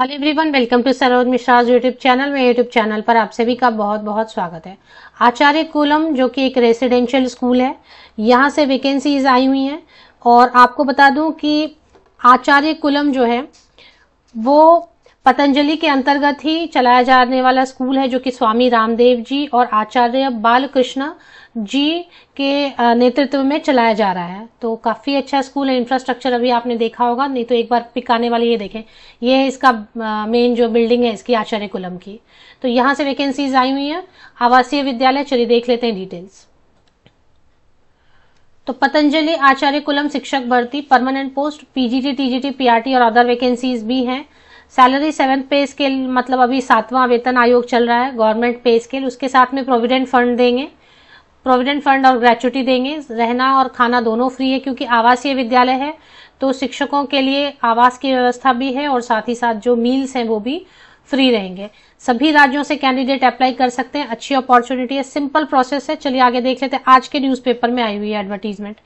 Hello everyone, welcome to Saroj Mishra YouTube channel. में YouTube channel पर आप सभी का बहुत बहुत स्वागत है। आचार्य कुलम जो कि एक रेसिडेंशियल स्कूल है, यहाँ से वैकेंसीज आई हुई हैं। और आपको बता दूं कि आचार्य कुलम जो है वो पतंजलि के अंतर्गत ही चलाया जाने वाला स्कूल है, जो कि स्वामी रामदेव जी और आचार्य बालकृष्ण जी के नेतृत्व में चलाया जा रहा है। तो काफी अच्छा स्कूल है, इंफ्रास्ट्रक्चर अभी आपने देखा होगा, नहीं तो एक बार पिक आने वाली। ये देखें, ये है इसका मेन जो बिल्डिंग है इसकी, आचार्य कुलम की। तो यहाँ से वैकेंसीज आई हुई है, आवासीय विद्यालय। चलिए देख लेते हैं डिटेल्स। तो पतंजलि आचार्य कुलम शिक्षक भर्ती, permanent post, PGT, TGT, PRT और अदर वैकेंसीज भी हैं। सैलरी 7th पे स्केल, मतलब अभी 7वां वेतन आयोग चल रहा है, गवर्नमेंट पे स्केल। उसके साथ में प्रोविडेंट फंड देंगे, प्रोविडेंट फंड और ग्रेच्युटी देंगे। रहना और खाना दोनों फ्री है, क्योंकि आवासीय विद्यालय है तो शिक्षकों के लिए आवास की व्यवस्था भी है और साथ ही साथ जो मील्स हैं वो भी फ्री रहेंगे। सभी राज्यों से कैंडिडेट अप्लाई कर सकते हैं, अच्छी अपॉर्चुनिटी है, सिंपल प्रोसेस है। चलिए आगे देख लेते हैं। आज के न्यूज़पेपर में आई हुई है एडवर्टीजमेंट।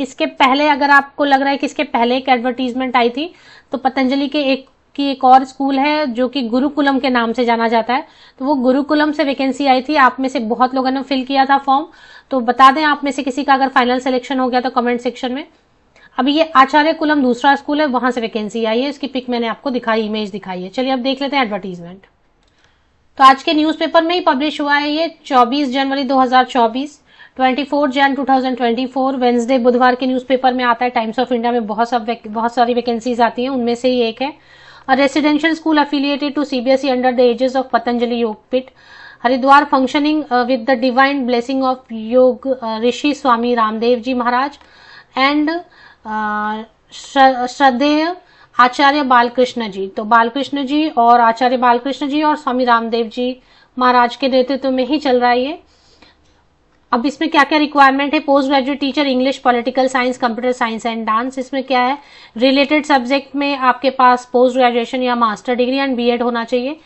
इसके पहले, अगर आपको लग रहा है कि इसके पहले एक एडवर्टीजमेंट आई थी, तो पतंजलि के एक और स्कूल है जो कि गुरुकुलम के नाम से जाना जाता है। तो वो गुरुकुलम से वैकेंसी आई थी, आप में से बहुत लोगों ने फिल किया था फॉर्म। तो बता दें आप में से किसी का अगर फाइनल सिलेक्शन हो गया तो कमेंट सेक्शन में। अभी ये आचार्य कुलम दूसरा स्कूल है, वहां से वैकेंसी आई है, इसकी पिक मैंने आपको दिखाई, इमेज दिखाई है। चलिए अब देख लेते हैं एडवर्टीजमेंट। तो आज के न्यूज़पेपर में ही पब्लिश हुआ है ये, 24 जनवरी 2024, 24 जन 2024, वेन्सडे, बुधवार के न्यूज़पेपर में आता है। टाइम्स ऑफ इंडिया में बहुत सारी वैकेंसीज आती है, उनमें से ही एक है। A residential school affiliated to CBSE under the aegis of Patanjali Yogpeeth, Haridwar, functioning with the divine blessing of Yog Rishi Swami Ramdev Ji Maharaj and Shraddheya Acharya Balkrishna Ji। तो बालकृष्ण जी और आचार्य बालकृष्ण जी और स्वामी रामदेव जी महाराज के नेतृत्व में ही चल रहा है ये। अब इसमें क्या क्या रिक्वायरमेंट है? Post graduate teacher, English, political science, computer science and dance. इसमें क्या है, रिलेटेड सब्जेक्ट में आपके पास पोस्ट ग्रेजुएशन या मास्टर डिग्री एंड बीएड होना चाहिए।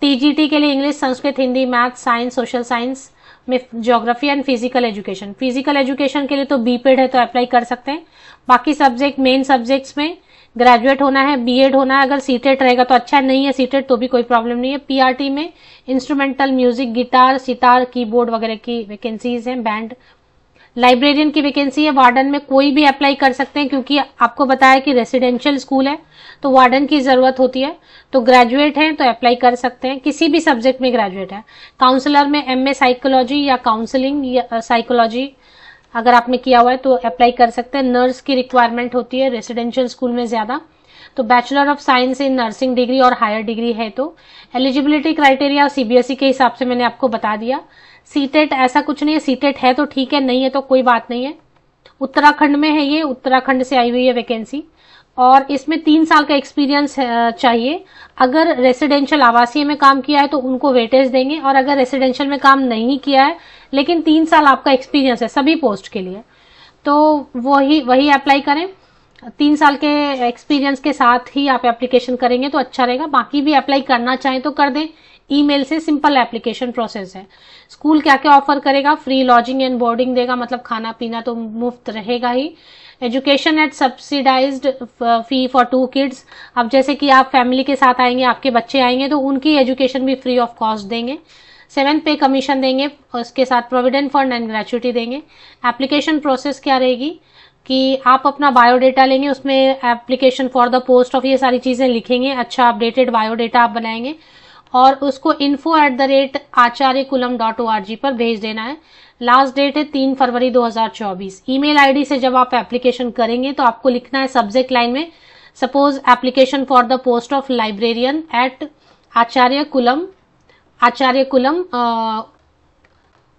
टीजीटी के लिए English, Sanskrit, Hindi, math, science, social science में geography and physical education. Physical education के लिए तो बीपेड है तो अप्लाई कर सकते हैं। बाकी सब्जेक्ट, मेन सब्जेक्ट्स में ग्रेजुएट होना है, बीएड होना है। अगर सीटेट रहेगा तो अच्छा, नहीं है सीटेट तो भी कोई प्रॉब्लम नहीं है। पीआरटी में instrumental music, guitar, sitar, keyboard वगैरह की वैकेंसीज हैं। बैंड, लाइब्रेरियन की वैकेंसी है। वार्डन में कोई भी अप्लाई कर सकते हैं, क्योंकि आपको बताया कि रेसिडेंशियल स्कूल है तो वार्डन की जरूरत होती है। तो ग्रेजुएट हैं तो अप्लाई कर सकते हैं, किसी भी सब्जेक्ट में ग्रेजुएट है। काउंसलर में एमए साइकोलॉजी या काउंसलिंग साइकोलॉजी अगर आपने किया हुआ है तो अप्लाई कर सकते हैं। नर्स की रिक्वायरमेंट होती है रेसिडेंशियल स्कूल में ज्यादा, तो bachelor of science in nursing degree और हायर डिग्री है। तो एलिजिबिलिटी क्राइटेरिया सीबीएसई के हिसाब से मैंने आपको बता दिया। सीटेट ऐसा कुछ नहीं है, सीटेट है तो ठीक है, नहीं है तो कोई बात नहीं है। उत्तराखंड में है ये, उत्तराखंड से आई हुई है वैकेंसी, और इसमें 3 साल का एक्सपीरियंस चाहिए। अगर रेसिडेंशियल आवासीय में काम किया है तो उनको वेटेज देंगे, और अगर रेसिडेंशियल में काम नहीं किया है लेकिन 3 साल आपका एक्सपीरियंस है सभी पोस्ट के लिए, तो वही अप्लाई करें। 3 साल के एक्सपीरियंस के साथ ही आप एप्लीकेशन करेंगे तो अच्छा रहेगा। बाकी भी अप्लाई करना चाहें तो कर दें, ईमेल से सिंपल एप्लीकेशन प्रोसेस है। स्कूल क्या क्या ऑफर करेगा? फ्री लॉजिंग एंड बोर्डिंग देगा, मतलब खाना पीना तो मुफ्त रहेगा ही। Education at subsidised fee for 2 kids. अब जैसे कि आप फैमिली के साथ आएंगे, आपके बच्चे आएंगे तो उनकी एजुकेशन भी फ्री ऑफ कॉस्ट देंगे। 7th पे कमीशन देंगे, उसके साथ प्रोविडेंट फंड एंड ग्रेच्युटी देंगे। एप्लीकेशन प्रोसेस क्या रहेगी कि आप अपना बायोडेटा लेंगे, उसमें application for the post of ये सारी चीजें लिखेंगे, अच्छा अपडेटेड बायोडेटा आप बनाएंगे और उसको info@acharyakulam.org पर भेज देना है। लास्ट डेट है 3 फरवरी 2024। ईमेल आईडी से जब आप एप्लीकेशन करेंगे तो आपको लिखना है सब्जेक्ट लाइन में, suppose application for the post of librarian at Acharyakulam,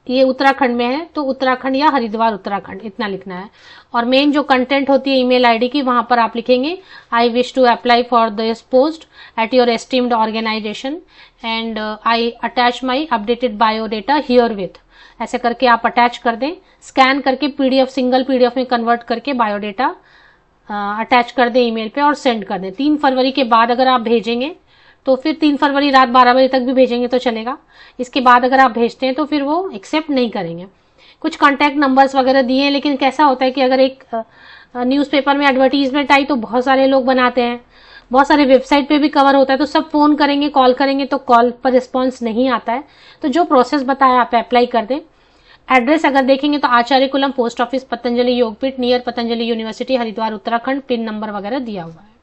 ये उत्तराखंड में है तो उत्तराखंड या हरिद्वार, उत्तराखंड, इतना लिखना है। और मेन जो कंटेंट होती है ईमेल आईडी की, वहां पर आप लिखेंगे I wish to apply for this post at your esteemed organisation and I attach my updated biodata herewith, ऐसे करके आप अटैच कर दें। स्कैन करके पीडीएफ, सिंगल पीडीएफ में कन्वर्ट करके बायोडेटा अटैच कर दें ईमेल पे और सेंड कर दें। 3 फरवरी के बाद अगर आप भेजेंगे तो फिर 3 फरवरी रात 12 बजे तक भी भेजेंगे तो चलेगा। इसके बाद अगर आप भेजते हैं तो फिर वो एक्सेप्ट नहीं करेंगे। कुछ कॉन्टैक्ट नंबर्स वगैरह दिए हैं, लेकिन कैसा होता है कि अगर एक न्यूज़पेपर में एडवर्टीजमेंट आई तो बहुत सारे लोग बनाते हैं, बहुत सारे वेबसाइट पे भी कवर होता है, तो सब फोन करेंगे, कॉल करेंगे तो कॉल पर रिस्पॉन्स नहीं आता है। तो जो प्रोसेस बताया आप अप्लाई कर दें। एड्रेस अगर देखेंगे तो Acharyakulam, post office, Patanjali Yogpeeth, near Patanjali university, Haridwar, Uttarakhand, pin number वगैरह दिया हुआ है।